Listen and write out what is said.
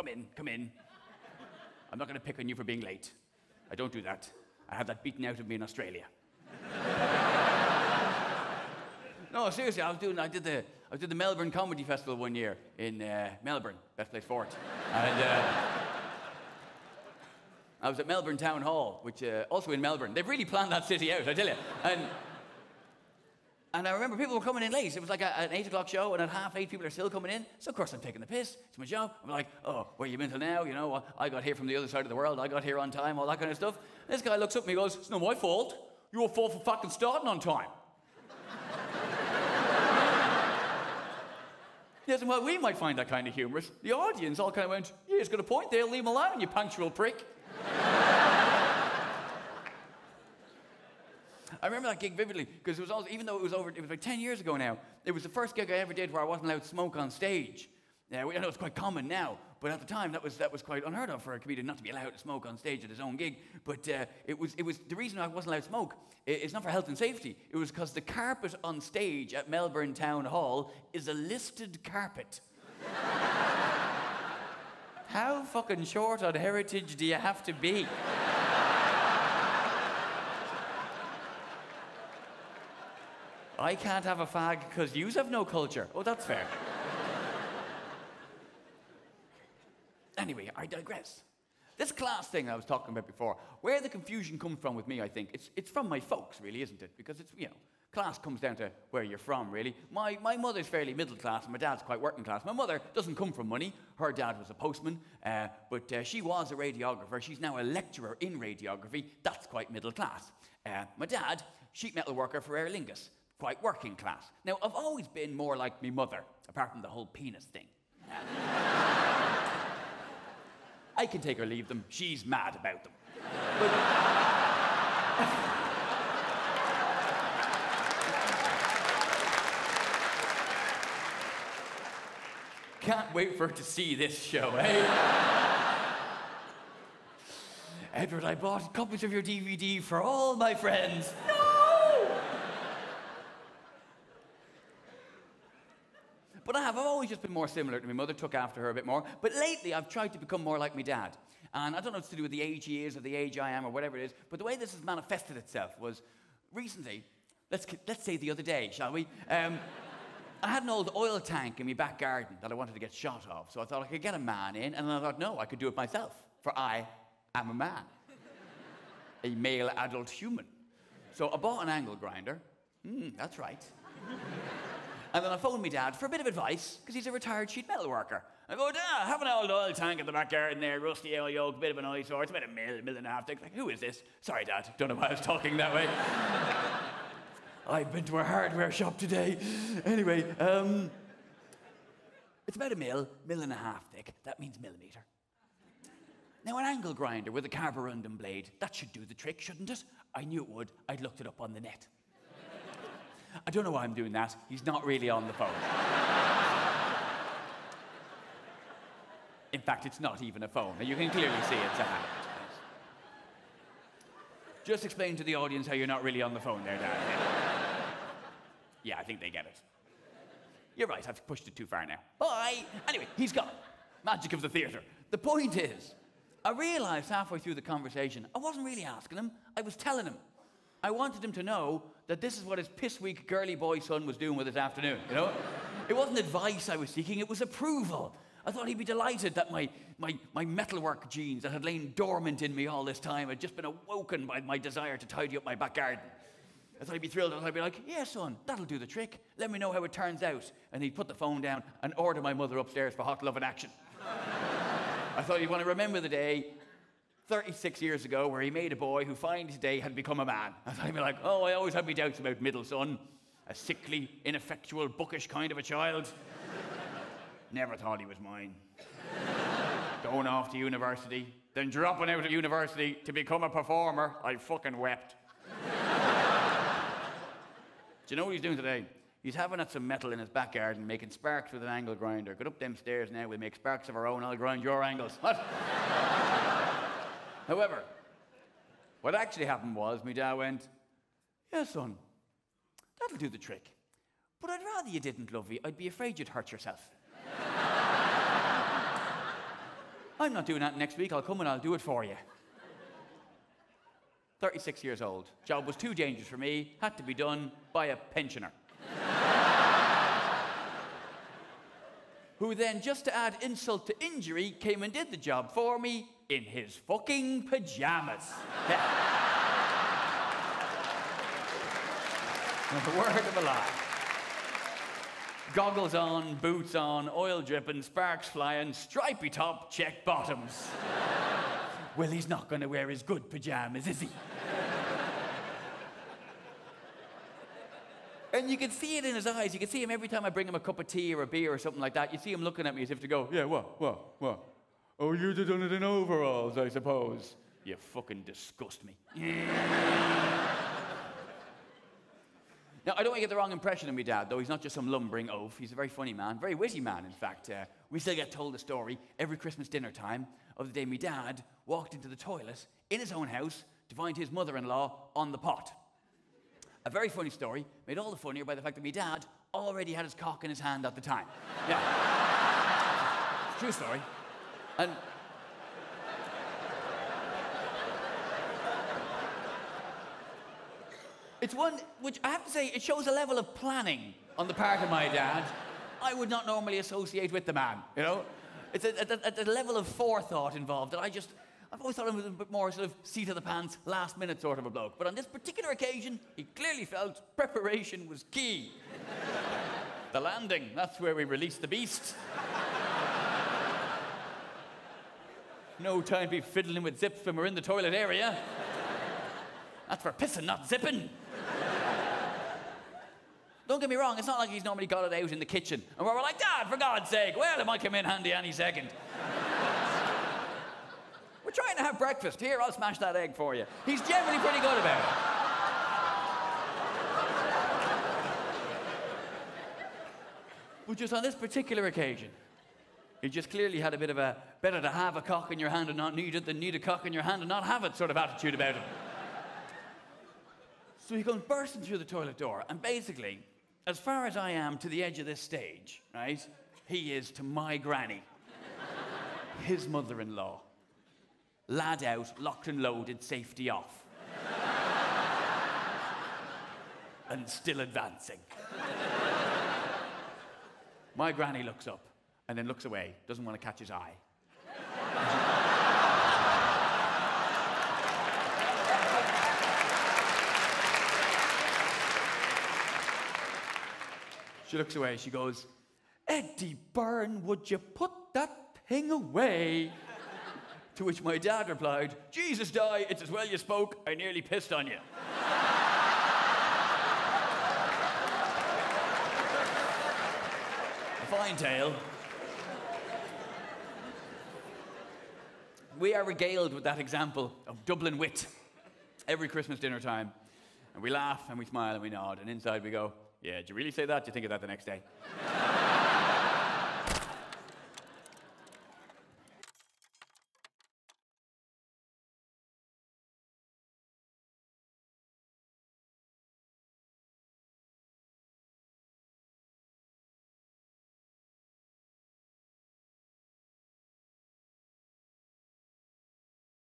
Come in, come in. I'm not going to pick on you for being late. I don't do that. I had that beaten out of me in Australia. No, seriously, I did the Melbourne Comedy Festival one year in Melbourne, best place for it. And I was at Melbourne Town Hall, which also in Melbourne. They've really planned that city out, I tell you. And I remember people were coming in late. It was like an 8 o'clock show, and at 8:30, people are still coming in. So, of course, I'm taking the piss. It's my job. I'm like, oh, where you been till now? You know, I got here from the other side of the world. I got here on time, all that kind of stuff. And this guy looks up at me and goes, it's not my fault. You're all for fucking starting on time. Yes, and while we might find that kind of humorous, the audience all kind of went, yeah, he's got a point there. Leave him alone, you punctual prick. I remember that gig vividly, because it was also, even though it was over, it was like 10 years ago now, it was the first gig I ever did where I wasn't allowed to smoke on stage. Now, I know it's quite common now, but at the time that was quite unheard of for a comedian not to be allowed to smoke on stage at his own gig. But it was the reason I wasn't allowed to smoke, it's not for health and safety, it was because the carpet on stage at Melbourne Town Hall is a listed carpet. How fucking short on heritage do you have to be? I can't have a fag because yous have no culture. Oh, that's fair. Anyway, I digress. This class thing I was talking about before, where the confusion comes from with me, I think, it's from my folks, really, isn't it? Because it's, you know, class comes down to where you're from, really. My mother's fairly middle class, and my dad's quite working class. My mother doesn't come from money. Her dad was a postman, but she was a radiographer. She's now a lecturer in radiography. That's quite middle class. My dad, sheet metal worker for Aer Lingus. Quite working class. Now, I've always been more like me mother, apart from the whole penis thing. I can take or leave them. She's mad about them. But can't wait for her to see this show, eh? Edward, I bought copies of your DVD for all my friends. But I've always just been more similar to my mother, took after her a bit more. But lately, I've tried to become more like my dad. And I don't know if it's to do with the age he is or the age I am or whatever it is, but the way this has manifested itself was recently, let's say the other day, shall we? I had an old oil tank in my back garden that I wanted to get shot of, so I thought I could get a man in, and then I thought, no, I could do it myself, for I am a man. A male adult human. So I bought an angle grinder. That's right. And then I phoned my dad for a bit of advice, because he's a retired sheet metal worker. I go, Dad, I have an old oil tank in the back garden there, rusty old yoke, bit of an eyesore, it's about a mil and a half. Like, who is this? Sorry, Dad, don't know why I was talking that way. I've been to a hardware shop today. Anyway, it's about a mil and a half thick. That means millimetre. Now, an angle grinder with a carborundum blade, that should do the trick, shouldn't it? I knew it would. I'd looked it up on the net. I don't know why I'm doing that. He's not really on the phone. In fact, it's not even a phone. You can clearly see it's a hand. Just explain to the audience how you're not really on the phone there, Dad. Yeah, I think they get it. You're right, I've pushed it too far now. Bye! Anyway, he's gone. Magic of the theatre. The point is, I realised halfway through the conversation, I wasn't really asking him, I was telling him. I wanted him to know that this is what his piss-weak girly boy son was doing with his afternoon, you know? It wasn't advice I was seeking, it was approval. I thought he'd be delighted that my metalwork genes that had lain dormant in me all this time had just been awoken by my desire to tidy up my back garden. I thought he'd be thrilled, and I'd be like, yeah, son, that'll do the trick. Let me know how it turns out. And he'd put the phone down and order my mother upstairs for hot love and action. I thought he'd want to remember the day 36 years ago, where he made a boy who finally today had become a man. And I'd be like, oh, I always had my doubts about middle son. A sickly, ineffectual, bookish kind of a child. Never thought he was mine. Going off to university, then dropping out of university to become a performer, I fucking wept. Do you know what he's doing today? He's having at some metal in his back garden, making sparks with an angle grinder. Get up them stairs now, we'll make sparks of our own, I'll grind your angles. What? However, what actually happened was, my dad went, yeah, son, that'll do the trick. But I'd rather you didn't, lovey. I'd be afraid you'd hurt yourself. I'm not doing that next week. I'll come and I'll do it for you. 36 years old. Job was too dangerous for me. Had to be done by a pensioner. Who then, just to add insult to injury, came and did the job for me in his fucking pajamas. Not a word of a lie. Goggles on, boots on, oil dripping, sparks flying, stripy top, check bottoms. Well, he's not going to wear his good pajamas, is he? And you can see it in his eyes. You can see him every time I bring him a cup of tea or a beer or something like that. You see him looking at me as if to go, yeah, what? Oh, you'd have done it in overalls, I suppose. You fucking disgust me. Now, I don't want to get the wrong impression of me dad, though. He's not just some lumbering oaf. He's a very funny man, very witty man, in fact. We still get told the story every Christmas dinner time of the day me dad walked into the toilet in his own house to find his mother-in-law on the pot. A very funny story, made all the funnier by the fact that me dad already had his cock in his hand at the time. Yeah. True story. And it's one which, I have to say, it shows a level of planning on the part of my dad I would not normally associate with the man, you know? It's a level of forethought involved that I've always thought him a little bit more sort of seat-of-the-pants, last-minute sort of a bloke. But on this particular occasion, he clearly felt preparation was key. The landing, that's where we release the beast. No time to be fiddling with zips when we're in the toilet area. That's for pissing, not zipping. Don't get me wrong, it's not like he's normally got it out in the kitchen. And we're like, Dad, for God's sake, well, it might come in handy any second. We're trying to have breakfast. Here, I'll smash that egg for you. He's generally pretty good about it. But just on this particular occasion, he just clearly had a bit of a better to have a cock in your hand and not need it than need a cock in your hand and not have it sort of attitude about him. So he comes bursting through the toilet door, and basically, as far as I am to the edge of this stage, right, he is to my granny, his mother-in-law. Lad out, locked and loaded, safety off. And still advancing. My granny looks up and then looks away, doesn't want to catch his eye. She looks away, she goes, "Eddie Byrne, would you put that thing away?" To which my dad replied, "Jesus die, it's as well you spoke, I nearly pissed on you." A fine tale. We are regaled with that example of Dublin wit every Christmas dinner time. And we laugh and we smile and we nod, and inside we go, yeah, did you really say that? Do you think of that the next day?